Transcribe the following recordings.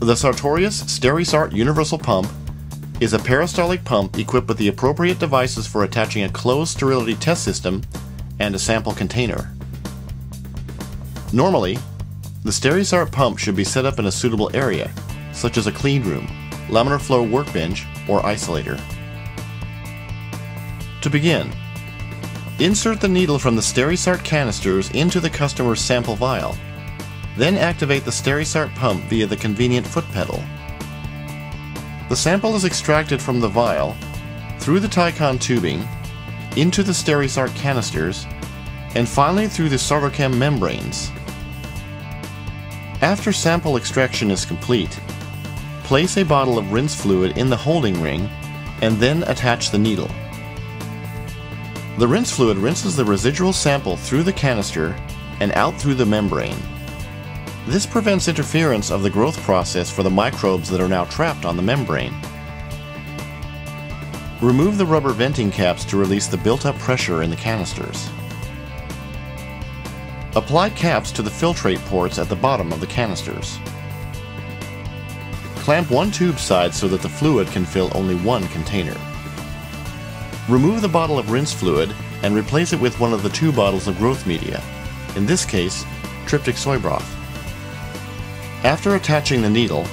The Sartorius Sterisart Universal Pump is a peristaltic pump equipped with the appropriate devices for attaching a closed sterility test system and a sample container. Normally, the Sterisart pump should be set up in a suitable area, such as a clean room, laminar flow workbench, or isolator. To begin, insert the needle from the Sterisart canisters into the customer's sample vial, then activate the Sterisart pump via the convenient foot pedal. The sample is extracted from the vial, through the tycoon tubing, into the Sterisart canisters, and finally through the Sartochem membranes. After sample extraction is complete, place a bottle of rinse fluid in the holding ring and then attach the needle. The rinse fluid rinses the residual sample through the canister and out through the membrane. This prevents interference of the growth process for the microbes that are now trapped on the membrane. Remove the rubber venting caps to release the built-up pressure in the canisters. Apply caps to the filtrate ports at the bottom of the canisters. Clamp one tube side so that the fluid can fill only one container. Remove the bottle of rinse fluid and replace it with one of the two bottles of growth media, in this case, Tryptic Soy Broth. After attaching the needle,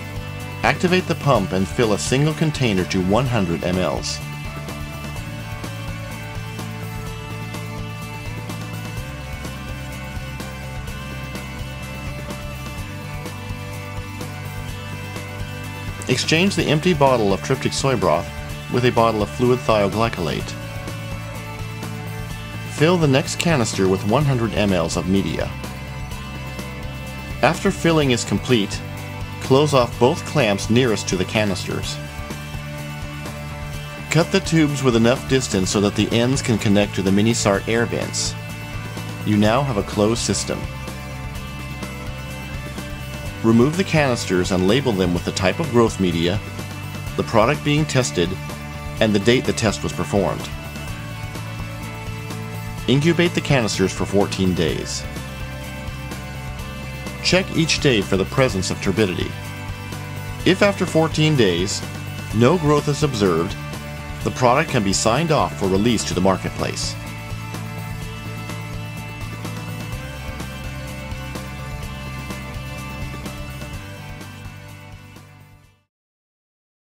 activate the pump and fill a single container to 100 mLs. Exchange the empty bottle of Tryptic Soy Broth with a bottle of Fluid Thioglycollate. Fill the next canister with 100 mLs of media. After filling is complete, close off both clamps nearest to the canisters. Cut the tubes with enough distance so that the ends can connect to the Minisart air vents. You now have a closed system. Remove the canisters and label them with the type of growth media, the product being tested, and the date the test was performed. Incubate the canisters for 14 days. Check each day for the presence of turbidity. If after 14 days, no growth is observed, the product can be signed off for release to the marketplace.